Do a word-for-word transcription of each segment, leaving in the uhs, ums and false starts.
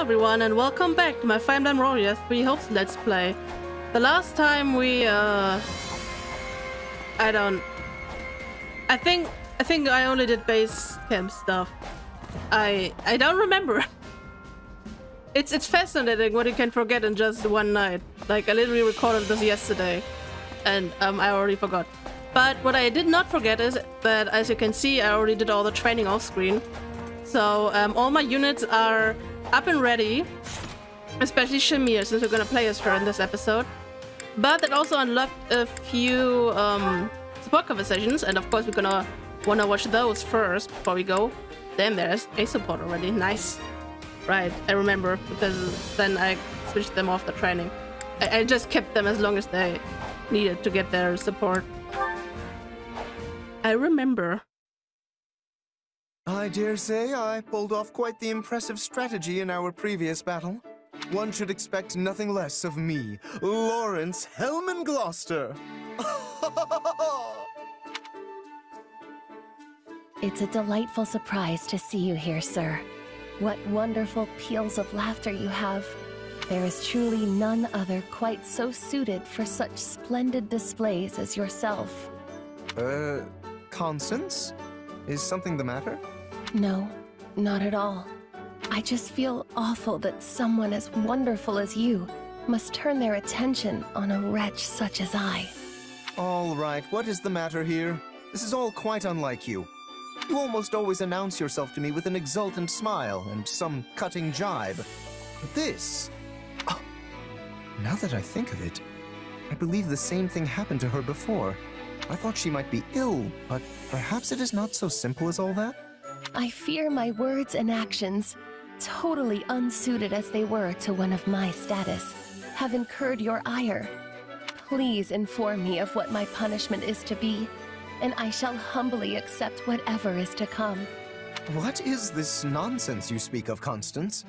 Hello everyone and welcome back to my Fire Emblem Warriors three Hopes Let's Play. The last time we uh... I don't... I think... I think I only did base camp stuff. I... I don't remember. It's it's fascinating what you can forget in just one night. Like, I literally recorded this yesterday and um, I already forgot. But what I did not forget is that, as you can see, I already did all the training off screen. So um, all my units are up and ready, especially Shamir, since we're gonna play as her in this episode. But it also unlocked a few um, support conversations, and of course we're gonna wanna watch those first before we go. Damn, there's a support already, nice. Right, I remember, because then I switched them off the training. I, I just kept them as long as they needed to get their support. I remember. I dare say I pulled off quite the impressive strategy in our previous battle. One should expect nothing less of me, Lawrence Hellman Gloucester. It's a delightful surprise to see you here, sir. What wonderful peals of laughter you have. There is truly none other quite so suited for such splendid displays as yourself. Uh, Constance? Is something the matter? No, not at all. I just feel awful that someone as wonderful as you must turn their attention on a wretch such as I. All right, what is the matter here? This is all quite unlike you. You almost always announce yourself to me with an exultant smile and some cutting jibe. But this... Oh, now that I think of it, I believe the same thing happened to her before. I thought she might be ill, but perhaps it is not so simple as all that? I fear my words and actions, totally unsuited as they were to one of my status, have incurred your ire. Please inform me of what my punishment is to be, and I shall humbly accept whatever is to come. What is this nonsense you speak of, Constance?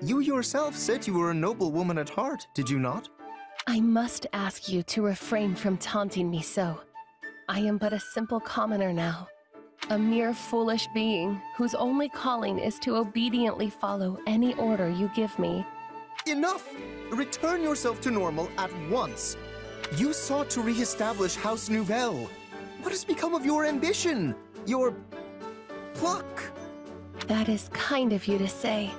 You yourself said you were a noble woman at heart, did you not? I must ask you to refrain from taunting me so. I am but a simple commoner now, a mere foolish being whose only calling is to obediently follow any order you give me. Enough! Return yourself to normal at once. You sought to re-establish House Nouvelle. What has become of your ambition? Your... pluck? That is kind of you to say.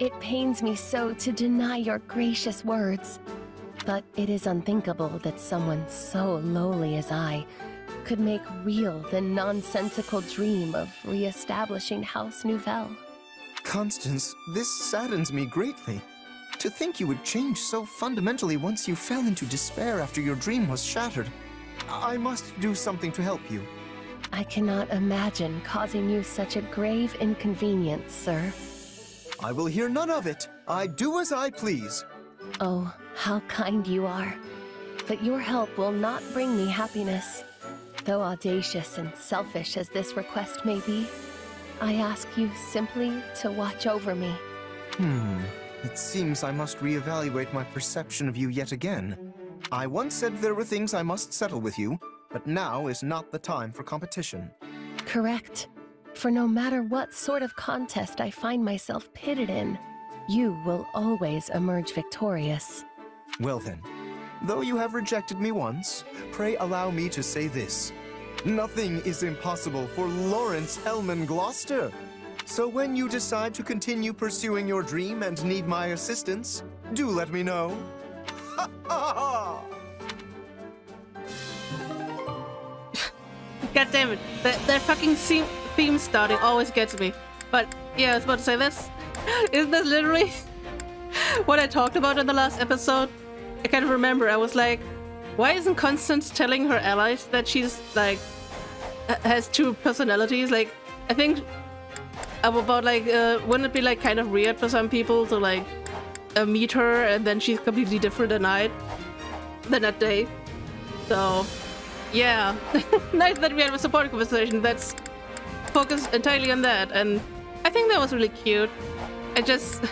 It pains me so to deny your gracious words. But it is unthinkable that someone so lowly as I could make real the nonsensical dream of re-establishing House Nouvelle. Constance, this saddens me greatly. To think you would change so fundamentally once you fell into despair after your dream was shattered. I must do something to help you. I cannot imagine causing you such a grave inconvenience, sir. I will hear none of it. I do as I please. Oh, how kind you are. But your help will not bring me happiness. Though audacious and selfish as this request may be, I ask you simply to watch over me. Hmm. It seems I must reevaluate my perception of you yet again. I once said there were things I must settle with you, but now is not the time for competition. Correct. For no matter what sort of contest I find myself pitted in, you will always emerge victorious. Well then, though you have rejected me once, pray allow me to say this. Nothing is impossible for Lawrence Hellman Gloucester. So when you decide to continue pursuing your dream and need my assistance, do let me know. Ha ha ha! God damn it, that, that fucking theme starting always gets me. But yeah, I was about to say this. Isn't that literally what I talked about in the last episode? I kind of remember, I was like, why isn't Constance telling her allies that she's like, has two personalities? Like, I think about like, uh, wouldn't it be like kind of weird for some people to like uh, meet her and then she's completely different at night than at day? So, yeah. Nice that we had a support conversation that's focused entirely on that, and I think that was really cute. I just,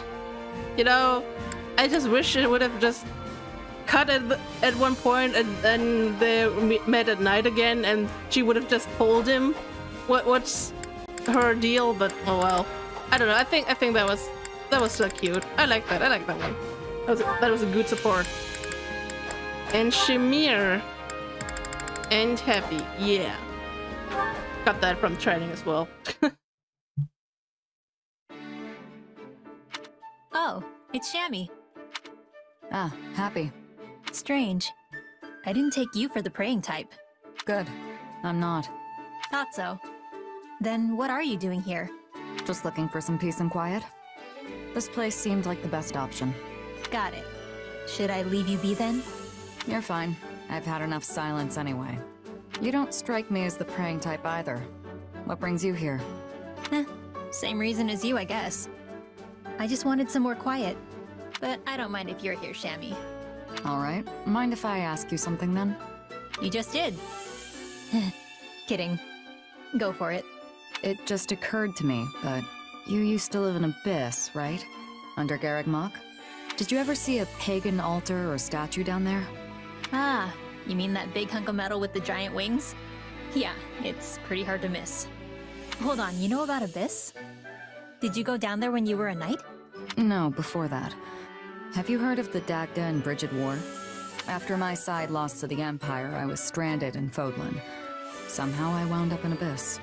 you know, I just wish it would have just cut at, at one point and then they met at night again and she would have just told him what what's her deal, but oh well. I don't know, I think I think that was That was so cute. I like that. I like that one. That was a, that was a good support. And Shamir. And Happy. Yeah. Got that from training as well. Oh, it's Shammy. Ah, Happy. Strange. I didn't take you for the praying type. Good. I'm not. Thought so. Then what are you doing here? Just looking for some peace and quiet. This place seemed like the best option. Got it. Should I leave you be then? You're fine. I've had enough silence anyway. You don't strike me as the praying type either. What brings you here? Eh, same reason as you, I guess. I just wanted some more quiet. But I don't mind if you're here, Shammy. All right. Mind if I ask you something then? You just did. Kidding. Go for it. It just occurred to me, but you used to live in Abyss, right? Under Garreg Mach? Did you ever see a pagan altar or statue down there? Ah, you mean that big hunk of metal with the giant wings? Yeah, it's pretty hard to miss. Hold on, you know about Abyss? Did you go down there when you were a knight? No, before that. Have you heard of the Dagda and Brigid War? After my side lost to the Empire, I was stranded in Fodlan. Somehow I wound up in Abyss.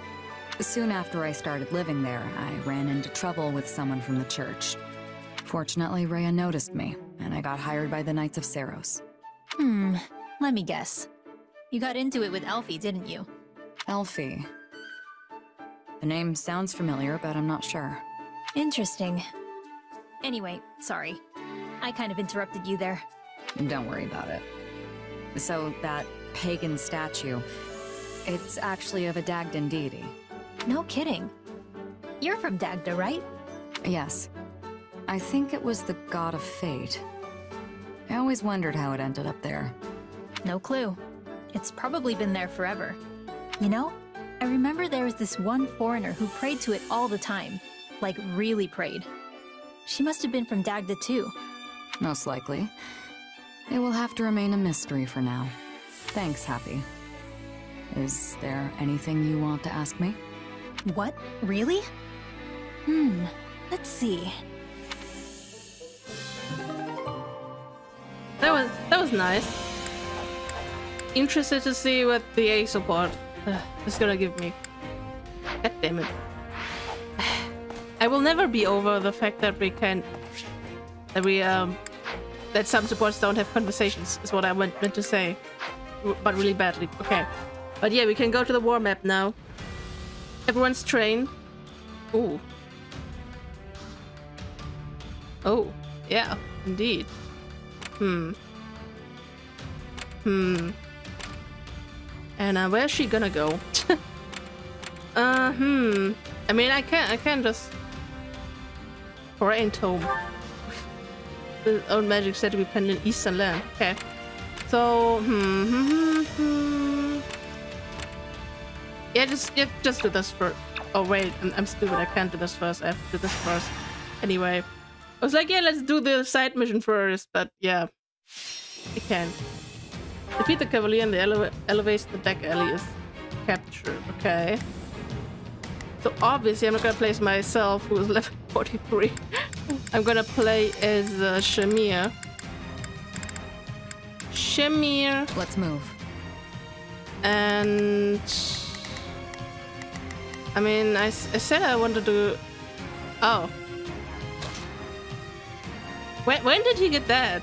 Soon after I started living there, I ran into trouble with someone from the church. Fortunately, Rhea noticed me, and I got hired by the Knights of Saros. Hmm, let me guess. You got into it with Elfie, didn't you? Elfie. The name sounds familiar, but I'm not sure. Interesting. Anyway, sorry. I kind of interrupted you there. Don't worry about it. So, that pagan statue, it's actually of a Dagden deity. No kidding. You're from Dagda, right? Yes. I think it was the god of fate. I always wondered how it ended up there. No clue. It's probably been there forever. You know, I remember there was this one foreigner who prayed to it all the time. Like, really prayed. She must have been from Dagda too. Most likely. It will have to remain a mystery for now. Thanks, Happy. Is there anything you want to ask me? What? Really? Hmm. Let's see. That was that was nice. Interested to see what the A support uh, is gonna give me. God damn it! I will never be over the fact that we can that we um that some supports don't have conversations. Is what I meant to say, but really badly. Okay. But yeah, we can go to the war map now. Everyone's trained. Ooh. Oh, yeah, indeed. Hmm. Hmm. Anna, where's she gonna go? uh, hmm. I mean, I can't, I can't just... Braint home. The old magic said to be penned in Eastern land. Okay. So, hmm, hmm, hmm. Yeah, just yeah, just do this first. Oh wait, I'm, I'm stupid. I can't do this first. I have to do this first. Anyway, I was like, yeah, let's do the side mission first. But yeah, I can't. Defeat the Cavalier and the ele elevates the deck alley is captured. Okay. So obviously, I'm not gonna play as myself, who is level forty-three. I'm gonna play as uh, Shamir. Shamir. Let's move. And. I mean, I, I said I wanted to... Oh. When, when did he get that?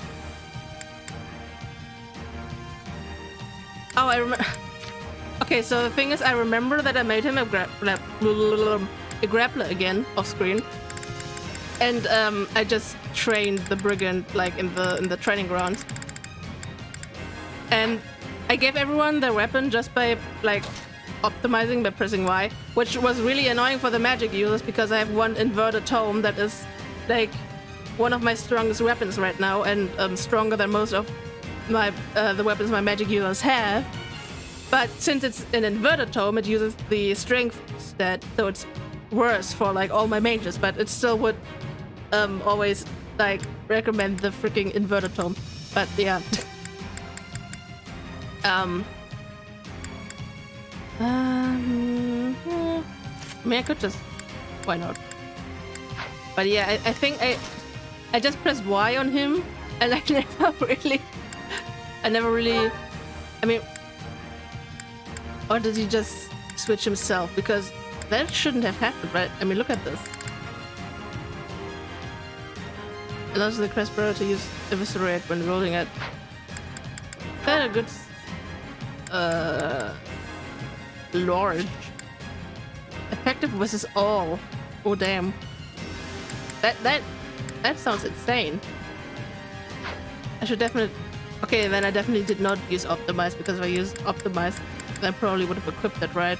Oh, I remember... Okay, so the thing is, I remember that I made him a, gra a grappler again, off screen. And um, I just trained the brigand, like, in the, in the training grounds. And I gave everyone their weapon just by, like... optimizing by pressing Y, which was really annoying for the magic users because I have one inverted tome that is like one of my strongest weapons right now and um, stronger than most of my uh, the weapons my magic users have. But since it's an inverted tome, it uses the strength stat, so it's worse for like all my mages. But it still would um, always like recommend the freaking inverted tome. But yeah. um. Um, I mean, I could just... Why not? But yeah, I, I think I I just pressed Y on him, and I never really I never really I mean, or did he just switch himself? Because that shouldn't have happened, right? I mean, look at this. Allows the crest bearer to use eviscerate when rolling at kind of good uh large. Effective versus all. Oh damn. That that that sounds insane. I should definitely okay, then I definitely did not use optimize, because if I used optimize, I probably would have equipped that, right?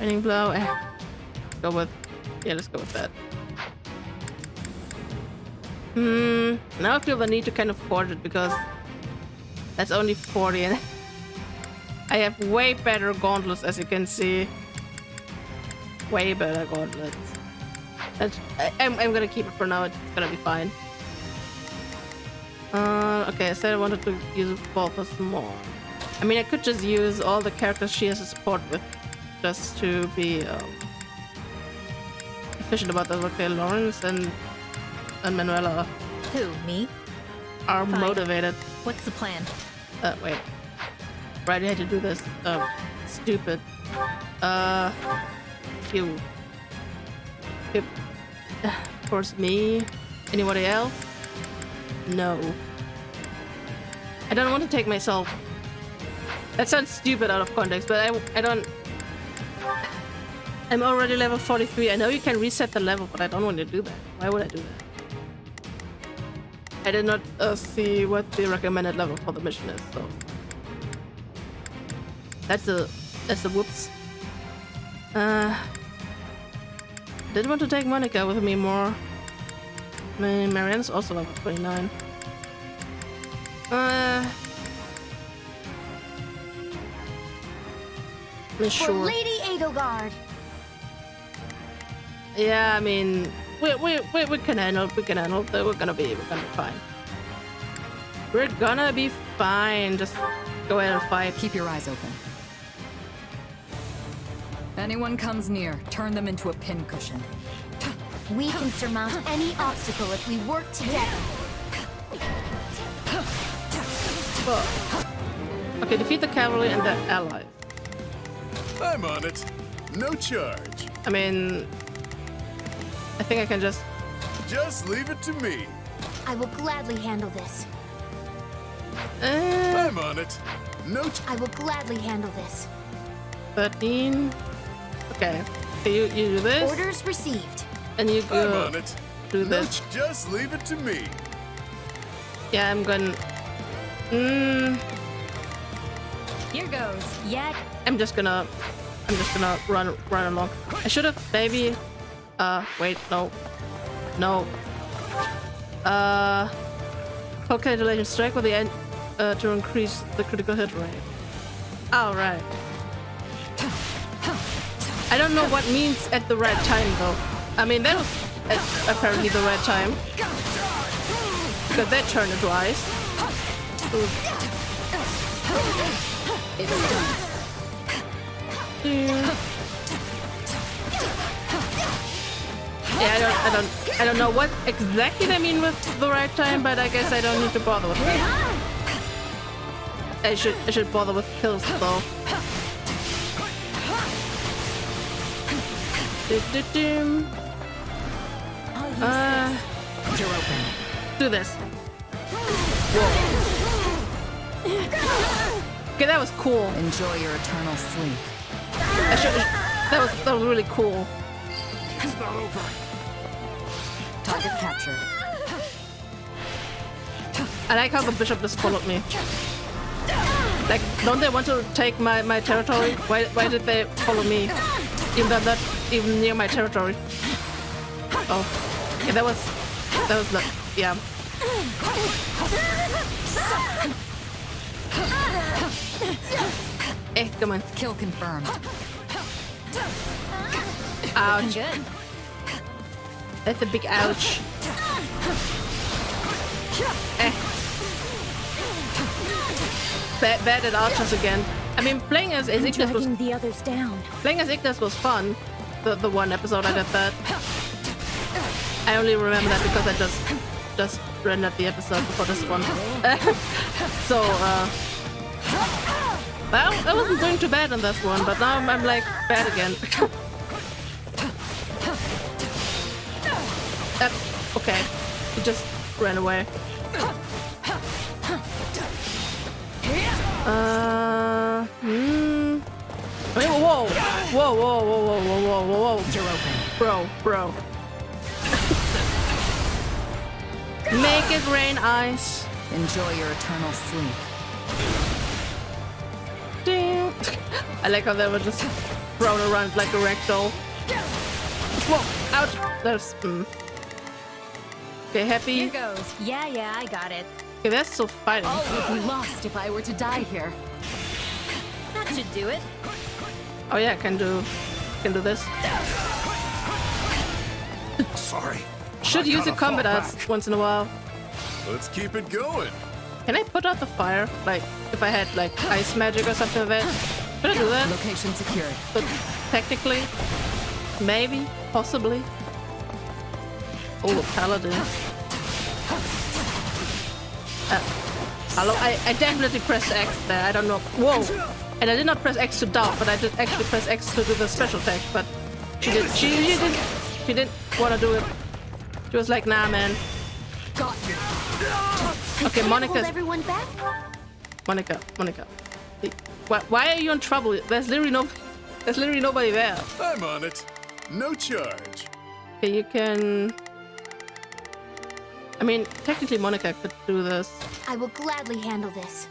Raining blow. Eh. Go with yeah, let's go with that. Hmm. Now I feel the need to kind of forge it, because that's only forty, and I have way better gauntlets, as you can see. Way better gauntlets. That's, I, I'm I'm gonna keep it for now. It's gonna be fine. Uh, okay, I said I wanted to use Volpus more. I mean, I could just use all the characters she has to support with, just to be um, efficient about that. Okay, Lawrence and and Manuela. Who, me? Are fine. Motivated. What's the plan? Uh, wait. Right, I had to do this. Um, stupid. Uh, you. Yep. Of course, me. Anybody else? No. I don't want to take myself. That sounds stupid out of context, but I, I don't. I'm already level forty-three. I know you can reset the level, but I don't want to do that. Why would I do that? I did not uh, see what the recommended level for the mission is, so. That's a, that's a whoops. Uh, I did want to take Monica with me more. Marianne's also level twenty-nine. Uh, For sure. Lady Edelgard. Yeah, I mean, we we we we can handle, we can handle. We're gonna be, we're gonna be fine. We're gonna be fine. Just go ahead and fight. Keep your eyes open. Anyone comes near, turn them into a pincushion. We can surmount any obstacle if we work together. Whoa. Okay, defeat the cavalry and their allies. I'm on it. No charge. I mean, I think I can just... Just leave it to me. I will gladly handle this. Uh, I'm on it. No ch I will gladly handle this. thirteen. Okay. So you, you do this. Orders received. And you go... I'm on it. Do this. No, just leave it to me. Yeah, I'm gonna... Mm. Here goes. Yeah. I'm just gonna, I'm just gonna run, run along. I should have maybe. Uh, wait, no, no. Uh, okay, delayed strike with the end uh, to increase the critical hit rate. All right. I don't know what means at the right time though. I mean, that was at apparently the right time, because that turn is wise. Ooh. It's done. Yeah, I don't, I don't, I don't know what exactly they mean with the right time, but I guess I don't need to bother with that. I should, I should bother with kills though. Uh, do this. Whoa. Okay, that was cool. Enjoy your eternal sleep. I should, that was that was really cool. It's not over. Target captured. I like how the bishop just followed me. Like, don't they want to take my my territory? Why why did they follow me? Even though I'm not even near my territory. Oh, okay, that was that was not yeah. Hey, come on. Kill confirmed. Ouch. Good. That's a big ouch. Eh. Bad, bad at archers again. I mean, playing as, as Ignis was the others down. Playing as Ignis was fun. The the one episode I did that. I only remember that because I just just rendered the episode before this one. So, uh... well, I wasn't doing too bad on this one, but now I'm, I'm like, bad again. uh, okay, he just ran away. Uh... Hmm... I mean, whoa! Whoa, whoa, whoa, whoa, whoa, whoa, whoa, whoa. Bro, bro. Make it rain ice. Enjoy your eternal sleep. Ding. I like how they were just thrown around like a ragdoll. Whoa! Ouch! That's... Mm. Okay, happy? Here goes. Yeah, yeah, I got it. Okay, that's still fighting. I would be lost if I were to die here. That should do it. Oh yeah, I can do... can do this. Sorry. Should use a combat arts once in a while. Let's keep it going. Can I put out the fire? Like, if I had like ice magic or something like that? Could I do that? Location secured. But technically, maybe, possibly. Oh, a paladin. Uh, hello, I, I definitely pressed X there. I don't know. Whoa! And I did not press X to dodge, but I did actually press X to do the special attack. But she did. She, she didn't. She didn't want to do it. She was like, nah, man. Got you. Okay, Monica. Everyone back? Monica, Monica. Why, why are you in trouble? There's literally no, there's literally nobody there. I'm on it. No charge. Okay, you can. I mean, technically, Monica could do this. I will gladly handle this.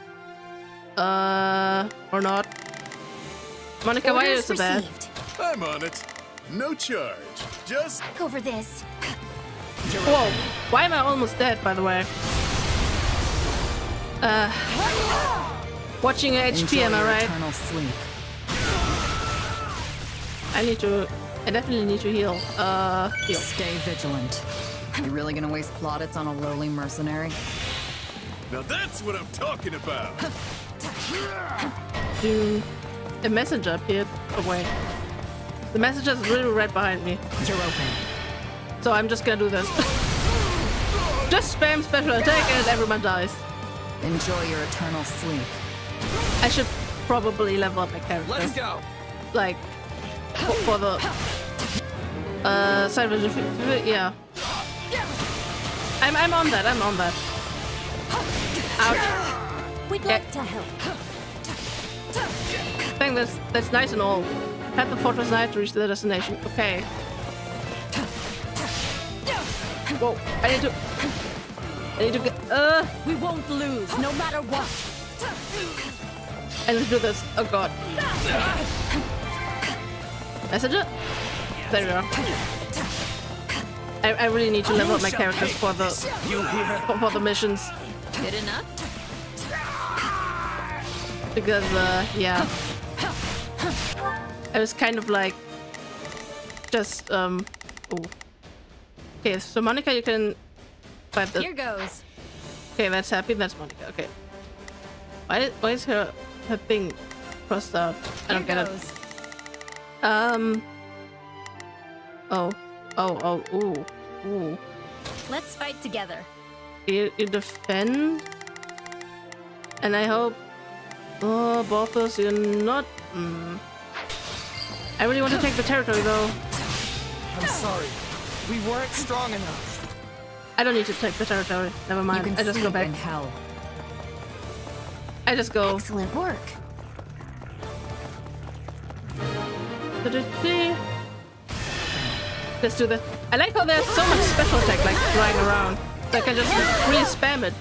Uh, or not. Monica, why are you so bad? I'm on it. No charge. Just over this. Whoa, why am I almost dead, by the way? Uh, watching your H P, am I right? Sleep. I need to, I definitely need to heal. Uh, heal. Stay vigilant. You really gonna waste plaudits on a lowly mercenary? Now that's what I'm talking about! Dude, a messenger appeared. Oh wait. The messenger's literally right behind me. You're open. So I'm just gonna do this. Just spam special attack and everyone dies. Enjoy your eternal sleep. I should probably level up my character. Let's go. Like for, for the uh side vision. Yeah. I'm I'm on that. I'm on that. Ouch. We'd like yeah. to help. I think that's that's nice and all. Have the fortress knight to reach the destination. Okay. Whoa, I need to... I need to get... Uh, we won't lose, no matter what. I need to do this. Oh god. Messenger? There we are. I, I really need to level up my characters for the... For, for the missions. Good enough? Because, uh, yeah. I was kind of like... Just, um... Ooh. Okay, so Monica, you can fight the... Here goes. Okay, that's happy. That's Monica. Okay. Why is, why is her her thing crossed out? I don't get it. Um. Oh. Oh. Oh. Ooh. Ooh. Let's fight together. You, you defend. And I hope. Oh, Balthus, you're not. Mm. I really want to take the territory though. I'm sorry. We weren't strong enough. I don't need to take the territory. Never mind. I just go back. Hell. I just go. Excellent work. Let's do that. I like how there's so much special tech like flying around. So I can just really spam it.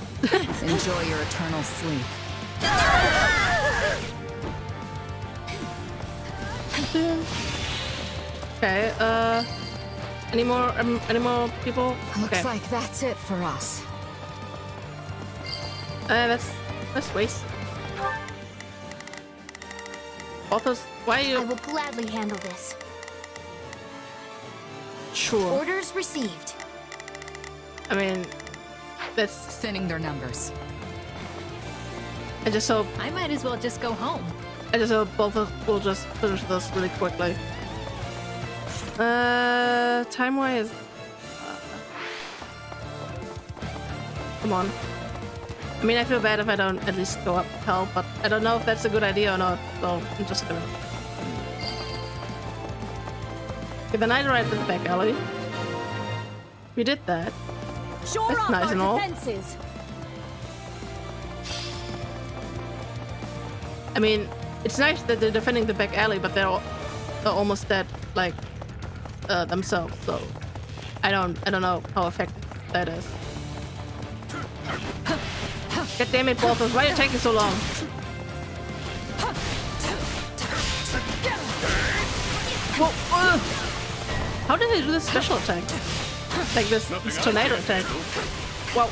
Enjoy your eternal sleep. Okay. Uh. Any more, um, any more people? Looks okay. like that's it for us. Uh, that's that's waste. Authors, why are you? I will gladly handle this. Sure. Orders received. I mean, that's sending their numbers. I just hope. I might as well just go home. I just hope both of us will just finish this really quickly. Uh, time-wise, uh, Come on. I mean, I feel bad if I don't at least go up hell, but I don't know if that's a good idea or not, so I'm just gonna... Okay, then I arrived at the back alley. We did that. Sure, that's nice and all. Defenses. I mean, it's nice that they're defending the back alley, but they're, all, they're almost dead, like, uh, themselves, so... I don't, I don't know how effective that is. God damn it, Balthus, why are you taking so long? Whoa, uh, how did they do this special attack? Like this, this tornado attack? Wow.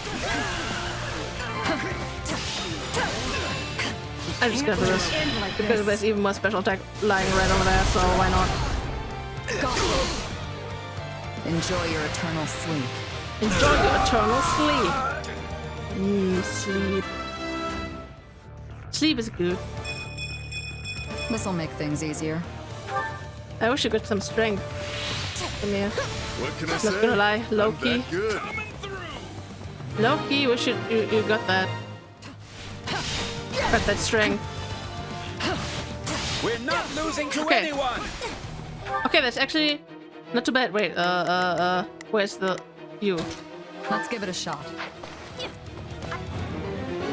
I'm just gonna do this, because there's even more special attack lying right over there, so why not? Enjoy your eternal sleep. Enjoy your eternal sleep. Mmm, sleep. Sleep is good. This'll make things easier. I wish I got some strength. Come here. What can I say? Not gonna lie, Loki. Loki, wish you, you, you got that. Got that strength. We're not losing to okay. anyone. Okay, that's actually. Not too bad. Wait, uh, uh, uh, where's the you? Let's give it a shot.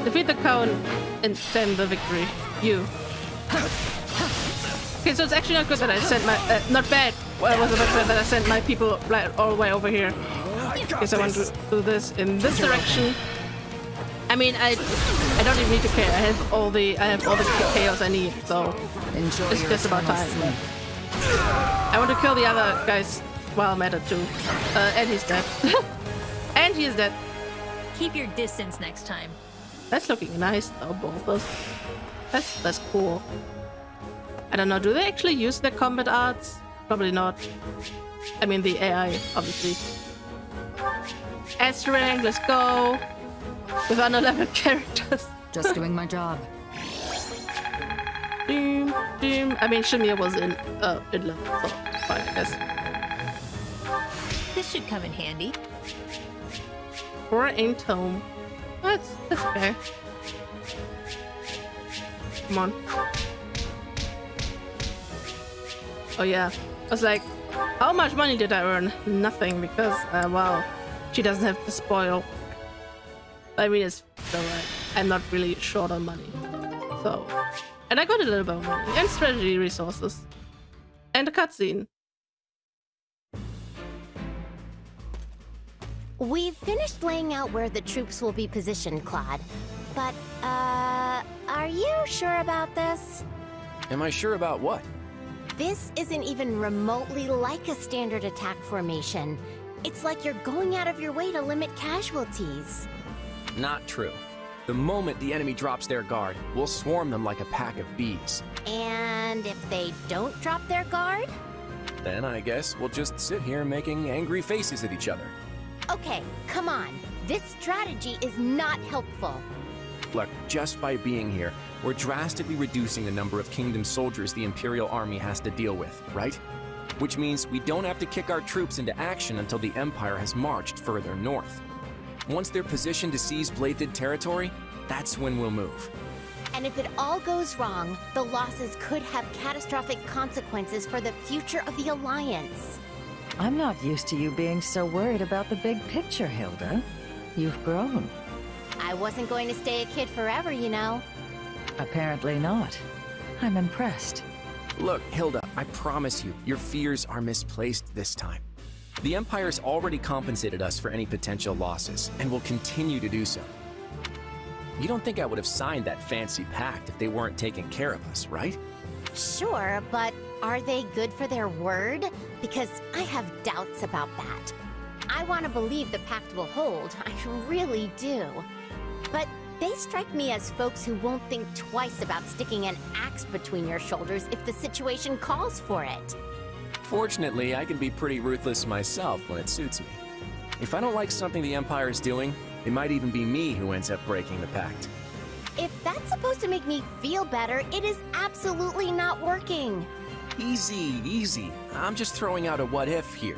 Defeat the count and send the victory. You. Okay, so it's actually not good that I sent my. Uh, not bad. Well, it was about to say that I sent my people right all the way over here. Okay, so I want to do this in this direction. I mean, I, I don't even need to care. I have all the, I have all the chaos I need. So Enjoy it's just about time. Sleep. I want to kill the other guys while I'm at it too. Uh, and he's dead. And he is dead. Keep your distance next time. That's looking nice though, both of us. That's, that's cool. I don't know, do they actually use their combat arts? Probably not. I mean the A I, obviously. S rank, let's go. With unleveled characters. Just doing my job. Doom, doom. I mean, Shamir was in uh, Idla, so fine, I guess. This should come in handy. Or ain't home. That's, that's fair. Come on. Oh, yeah. I was like, how much money did I earn? Nothing, because, uh, wow, she doesn't have to spoil. I mean, it's alright. I'm not really short on money. So. And I got a little bit of money and strategy resources. And a cutscene. We've finished laying out where the troops will be positioned, Claude. But, uh, are you sure about this? Am I sure about what? This isn't even remotely like a standard attack formation. It's like you're going out of your way to limit casualties. Not true. The moment the enemy drops their guard, we'll swarm them like a pack of bees. And if they don't drop their guard? Then I guess we'll just sit here making angry faces at each other. Okay, come on. This strategy is not helpful. Look, just by being here, we're drastically reducing the number of Kingdom soldiers the Imperial Army has to deal with, right? Which means we don't have to kick our troops into action until the Empire has marched further north. Once they're positioned to seize Blaiddyd territory, that's when we'll move. And if it all goes wrong, the losses could have catastrophic consequences for the future of the Alliance. I'm not used to you being so worried about the big picture, Hilda. You've grown. I wasn't going to stay a kid forever, you know. Apparently not. I'm impressed. Look, Hilda, I promise you, your fears are misplaced this time. The Empire's already compensated us for any potential losses, and will continue to do so. You don't think I would have signed that fancy pact if they weren't taking care of us, right? Sure, but are they good for their word? Because I have doubts about that. I want to believe the pact will hold, I really do. But they strike me as folks who won't think twice about sticking an axe between your shoulders if the situation calls for it. Fortunately, I can be pretty ruthless myself when it suits me. If I don't like something the Empire is doing, it might even be me who ends up breaking the pact. If that's supposed to make me feel better, it is absolutely not working. Easy, easy. I'm just throwing out a what if here.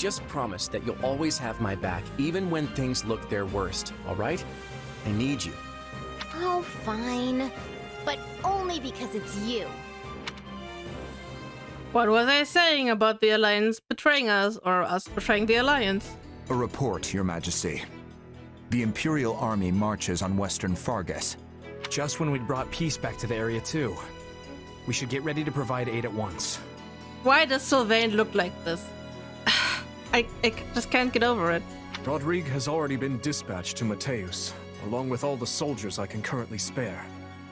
just promise that you'll always have my back, even when things look their worst, all right? I need you. Oh, fine. But only because it's you. What was I saying about the Alliance betraying us, or us betraying the Alliance? A report, Your Majesty. The Imperial Army marches on Western Fargus. Just when we'd brought peace back to the area, too. We should get ready to provide aid at once. Why does Sylvain look like this? I, I just can't get over it. Rodrigue has already been dispatched to Mateus, along with all the soldiers I can currently spare.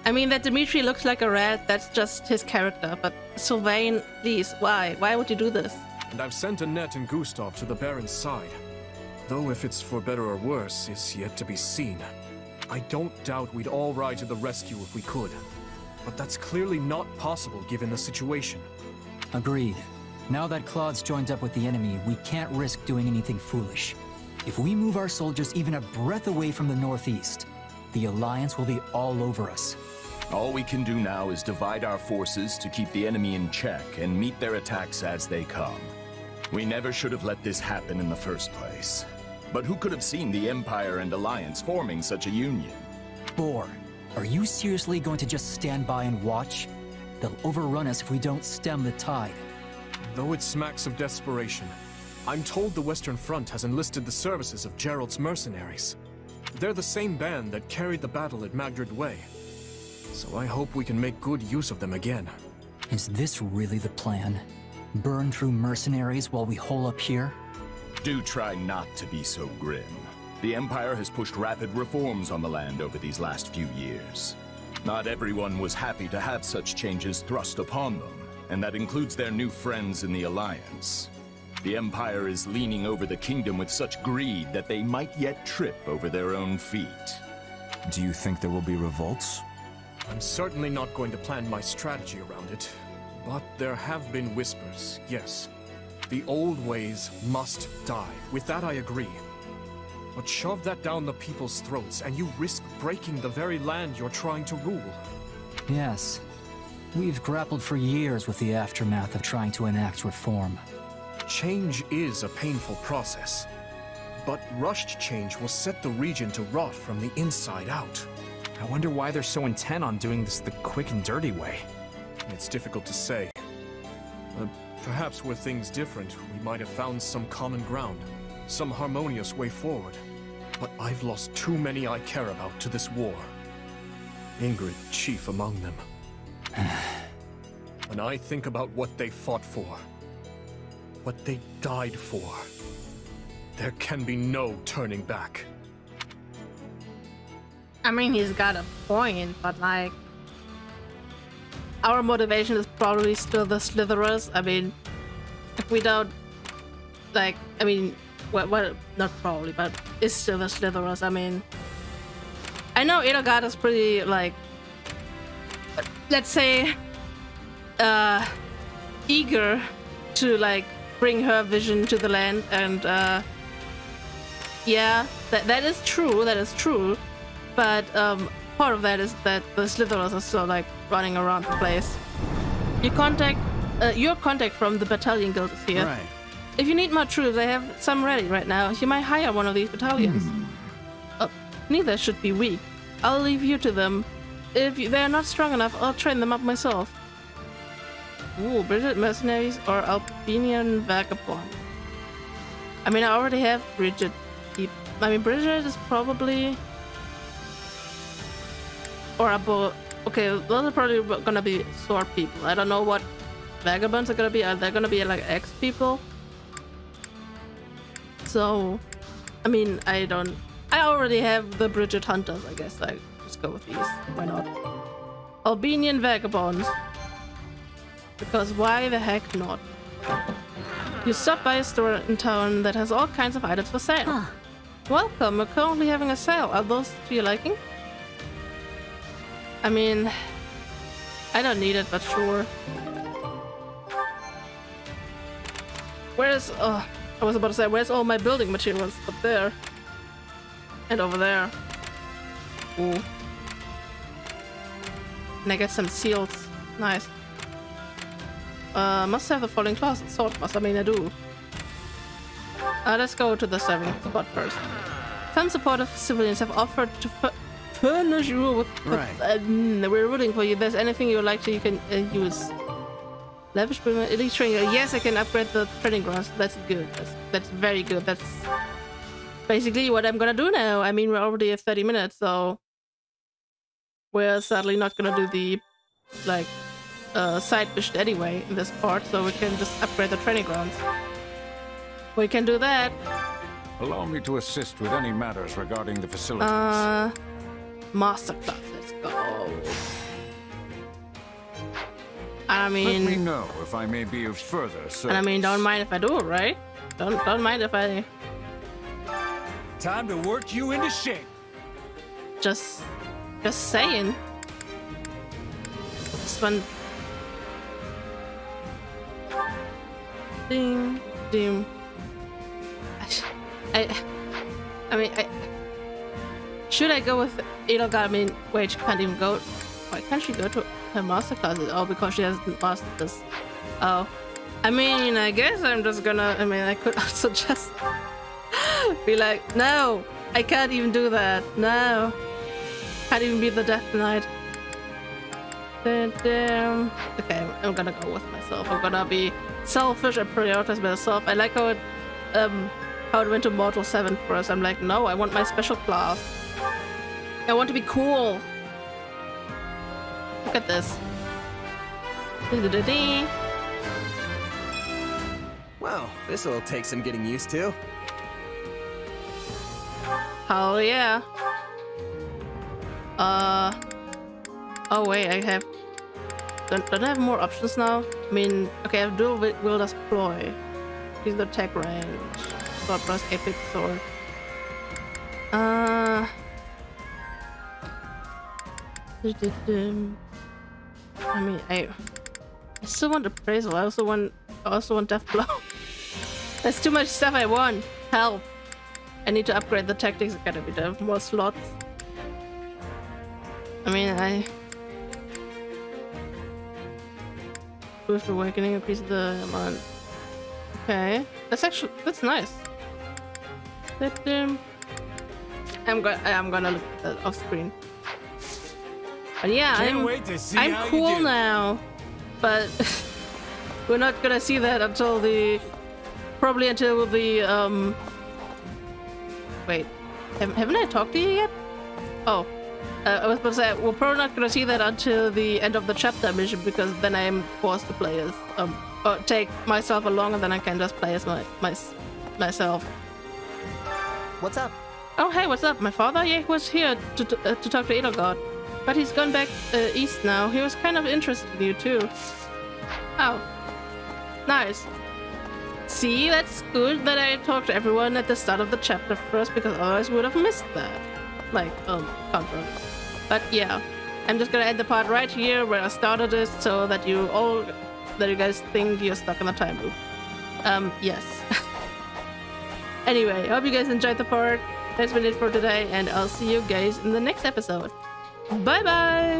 I mean, that Dimitri looks like a rat, that's just his character, but Sylvain, please, why? Why would you do this? And I've sent Annette and Gustav to the Baron's side. Though if it's for better or worse, is yet to be seen. I don't doubt we'd all ride to the rescue if we could. But that's clearly not possible given the situation. Agreed. Now that Claude's joined up with the enemy, we can't risk doing anything foolish. If we move our soldiers even a breath away from the northeast, the Alliance will be all over us. All we can do now is divide our forces to keep the enemy in check and meet their attacks as they come. We never should have let this happen in the first place. But who could have seen the Empire and Alliance forming such a union? Boar, are you seriously going to just stand by and watch? They'll overrun us if we don't stem the tide. Though it smacks of desperation, I'm told the Western Front has enlisted the services of Gerald's mercenaries. They're the same band that carried the battle at Magdred Way. So I hope we can make good use of them again. Is this really the plan? Burn through mercenaries while we hole up here? Do try not to be so grim. The Empire has pushed rapid reforms on the land over these last few years. Not everyone was happy to have such changes thrust upon them, and that includes their new friends in the Alliance. The Empire is leaning over the kingdom with such greed that they might yet trip over their own feet. Do you think there will be revolts? I'm certainly not going to plan my strategy around it, but there have been whispers, yes. The old ways must die. With that, I agree. But shove that down the people's throats, and you risk breaking the very land you're trying to rule. Yes. We've grappled for years with the aftermath of trying to enact reform. Change is a painful process. But rushed change will set the region to rot from the inside out. I wonder why they're so intent on doing this the quick and dirty way. It's difficult to say. Uh, Perhaps were things different, we might have found some common ground, some harmonious way forward. But I've lost too many I care about to this war. Ingrid, chief among them. When I think about what they fought for, what they died for, there can be no turning back. I mean, he's got a point, but like... our motivation is probably still the Slitherers. I mean, if we don't, like, I mean, well, well not probably, but it's still the Slitherers. I mean, I know Edelgard is pretty, like, let's say, uh, eager to, like, bring her vision to the land, and, uh, yeah, that, that is true, that is true, but, um, part of that is that the Slitherers are still, like, running around the place. Your contact, uh, your contact from the battalion guild is here. Right. If you need more troops, I have some ready right now. You might hire one of these battalions. Mm. Oh, neither should be weak. I'll leave you to them. If you, they are not strong enough, I'll train them up myself. Ooh, Brigid mercenaries or Albanian vagabond. I mean, I already have Brigid. I mean, Brigid is probably. Or about, okay, those are probably gonna be sword people. I don't know what vagabonds are gonna be. Are they gonna be like X people? So, I mean, I don't. I already have the Brigid hunters, I guess. I just go with these. Why not? Albanian vagabonds. Because why the heck not? You stop by a store in town that has all kinds of items for sale. Huh. Welcome. We're currently having a sale. Are those to your liking? I mean, I don't need it, but sure. Where's... oh, I was about to say, where's all my building materials? Up there. And over there. Ooh. And I get some seals. Nice. Uh, must have the following class. Sword must. I mean, I do. Uh, let's go to the seventh spot first. Some supportive civilians have offered to f furnish you with. Right. Uh, we're rooting for you. If there's anything you like to, you can uh, use. Lavish Brimmer, Elite Trainer. Yes, I can upgrade the training grounds. That's good. That's, that's very good. That's basically what I'm gonna do now. I mean, we're already at thirty minutes, so we're sadly not gonna do the like uh, side mission anyway in this part. So we can just upgrade the training grounds. We can do that. Allow me to assist with any matters regarding the facilities. Uh, Masterclass, let's go. I mean, let me know if I may be of further service. And I mean, don't mind if I do, right? Don't don't mind if I. Time to work you into shape. Just, just saying. This one. Ding, ding. I, I mean, I, should I go with Edelgard? I mean, wait, she can't even go. Why can't she go to her master classes? Oh, because she hasn't mastered this. Oh, I mean, I guess I'm just gonna. I mean, I could also just be like, no, I can't even do that. No, can't even be the Death Knight. Damn. Okay, I'm gonna go with myself. I'm gonna be selfish and prioritize myself. I like how it. Um, How it went to Mortal seven first. I'm like, no, I want my special class. I want to be cool. Look at this. Wow, this will take some getting used to. Hell yeah. Uh. Oh wait, I have. Don't, don't I have more options now? I mean, okay, I have dual wielder's ploy. He's the attack range. Plus epic sword. Uh, I mean, I, I still want appraisal. I also want, I also want death blow. There's too much stuff I want. Help! I need to upgrade the tactics academy to have more slots. I mean, I. With awakening, increase the amount. Okay, that's actually that's nice. That, um, I'm going. I'm gonna look at that off screen. But yeah, Can't I'm. Wait to see I'm how cool you do. now, but we're not gonna see that until the probably until the um. Wait, haven't, haven't I talked to you yet? Oh, uh, I was about to say we're probably not gonna see that until the end of the chapter mission because then I'm forced to play as um. Or take myself along, and then I can just play as my, my myself. What's up? Oh hey, what's up? My father, yeah, he was here to to, uh, to talk to Edelgard, but he's gone back uh, east now. He was kind of interested in you too. Oh, nice. See, that's good that I talked to everyone at the start of the chapter first, because otherwise we would have missed that. Like, um, conference. But yeah, I'm just gonna end the part right here where I started it, so that you all. That you guys think you're stuck in the time loop. Um, yes. Anyway, I hope you guys enjoyed the part. That's been it for today, and I'll see you guys in the next episode. Bye bye!